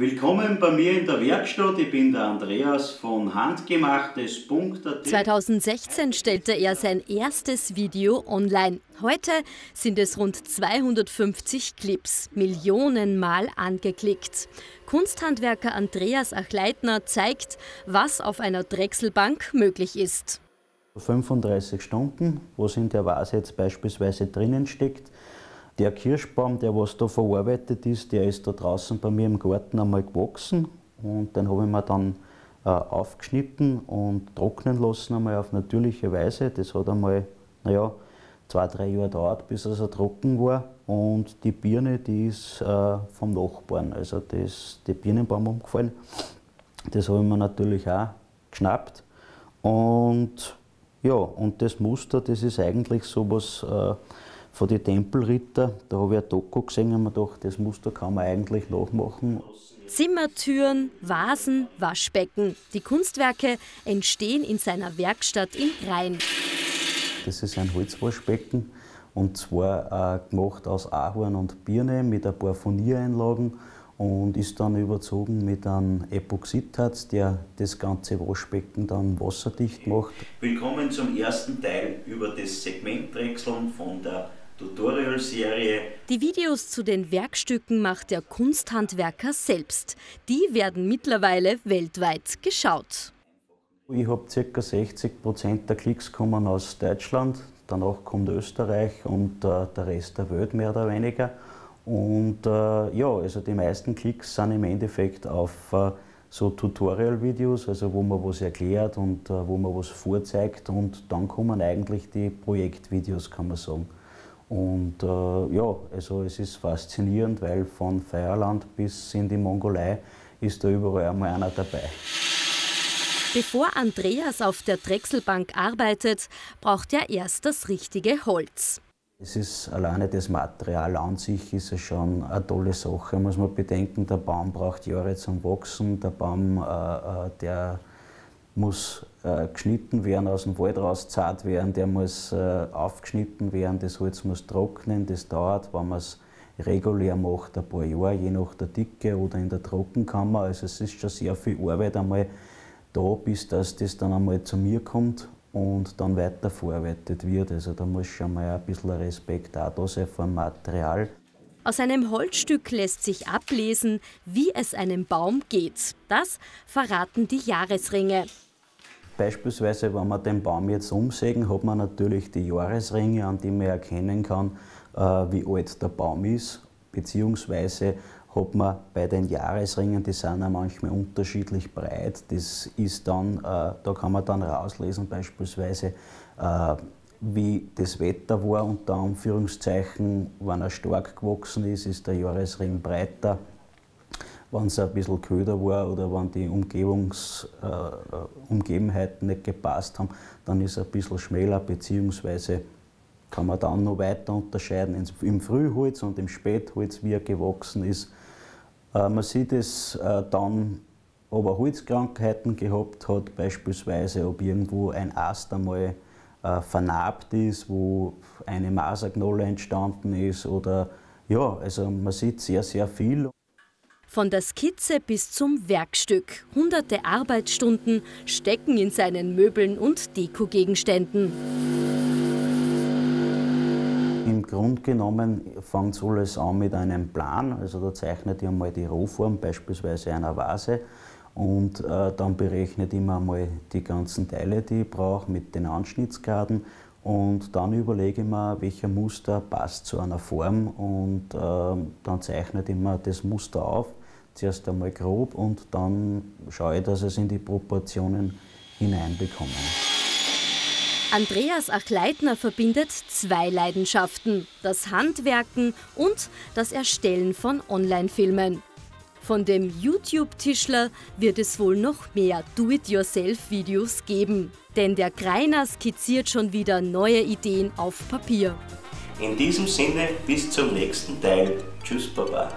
Willkommen bei mir in der Werkstatt, ich bin der Andreas von Handgemachtes.at. 2016 stellte er sein erstes Video online. Heute sind es rund 250 Clips, millionenmal angeklickt. Kunsthandwerker Andreas Achleitner zeigt, was auf einer Drechselbank möglich ist. 35 Stunden, was in der Vase jetzt beispielsweise drinnen steckt. Der Kirschbaum, der was da verarbeitet ist, der ist da draußen bei mir im Garten einmal gewachsen und den habe ich mir dann aufgeschnitten und trocknen lassen einmal auf natürliche Weise. Das hat einmal, naja, 2-3 Jahre gedauert, bis er so trocken war, und die Birne, die ist vom Nachbarn, also da ist der Birnenbaum umgefallen. Das habe ich mir natürlich auch geschnappt, und ja, und das Muster, das ist eigentlich sowas von den Tempelritter, da habe ich ein Doku gesehen und mir gedacht, das Muster kann man eigentlich nachmachen. Zimmertüren, Vasen, Waschbecken. Die Kunstwerke entstehen in seiner Werkstatt in Grein. Das ist ein Holzwaschbecken, und zwar gemacht aus Ahorn und Birne mit ein paar Furniereinlagen, und ist dann überzogen mit einem Epoxidharz, der das ganze Waschbecken dann wasserdicht macht. Willkommen zum ersten Teil über das Segment Drechseln von der Tutorial-Serie. Die Videos zu den Werkstücken macht der Kunsthandwerker selbst. Die werden mittlerweile weltweit geschaut. Ich habe ca. 60% der Klicks kommen aus Deutschland, danach kommt Österreich und der Rest der Welt mehr oder weniger. Und ja, also die meisten Klicks sind im Endeffekt auf so Tutorial-Videos, also wo man was erklärt und wo man was vorzeigt, und dann kommen eigentlich die Projektvideos, kann man sagen. Und ja, also es ist faszinierend, weil von Feierland bis in die Mongolei ist da überall einmal einer dabei. Bevor Andreas auf der Drechselbank arbeitet, braucht er erst das richtige Holz. Es ist alleine das Material an sich, ist es schon eine tolle Sache, muss man bedenken. Der Baum braucht Jahre zum Wachsen, der Baum der muss geschnitten werden, aus dem Wald rausgezahlt werden, der muss aufgeschnitten werden, das Holz muss trocknen, das dauert, wenn man es regulär macht, ein paar Jahre, je nach der Dicke oder in der Trockenkammer. Also es ist schon sehr viel Arbeit einmal da, bis das dann einmal zu mir kommt und dann weiter verarbeitet wird. Also da muss schon mal ein bisschen Respekt auch da sein vor dem Material. Aus einem Holzstück lässt sich ablesen, wie es einem Baum geht. Das verraten die Jahresringe. Beispielsweise, wenn man den Baum jetzt umsägen, hat man natürlich die Jahresringe, an denen man erkennen kann, wie alt der Baum ist, beziehungsweise hat man bei den Jahresringen, die sind ja manchmal unterschiedlich breit, das ist dann, da kann man dann rauslesen beispielsweise, wie das Wetter war, unter Anführungszeichen. Wenn er stark gewachsen ist, ist der Jahresring breiter. Wenn es ein bisschen köder war oder wenn die Umgebenheiten nicht gepasst haben, dann ist er ein bisschen schmäler, beziehungsweise kann man dann noch weiter unterscheiden im Frühholz und im Spätholz, wie er gewachsen ist. Man sieht es dann, ob er Holzkrankheiten gehabt hat, beispielsweise ob irgendwo ein Ast einmal vernarbt ist, wo eine Maserknolle entstanden ist, oder ja, also man sieht sehr, sehr viel. Von der Skizze bis zum Werkstück. Hunderte Arbeitsstunden stecken in seinen Möbeln und Dekogegenständen. Im Grunde genommen fängt es alles an mit einem Plan, also da zeichnet ich einmal die Rohform beispielsweise einer Vase, und dann berechnet ich mir einmal die ganzen Teile, die ich brauche, mit den Anschnittsgraden, und dann überlege ich mir, welcher Muster passt zu einer Form, und dann zeichnet ich mir das Muster auf, zuerst einmal grob, und dann schaue ich, dass ich es in die Proportionen hineinbekomme. Andreas Achleitner verbindet zwei Leidenschaften: das Handwerken und das Erstellen von Online-Filmen. Von dem YouTube-Tischler wird es wohl noch mehr Do-it-yourself-Videos geben. Denn der Greiner skizziert schon wieder neue Ideen auf Papier. In diesem Sinne, bis zum nächsten Teil. Tschüss, Baba.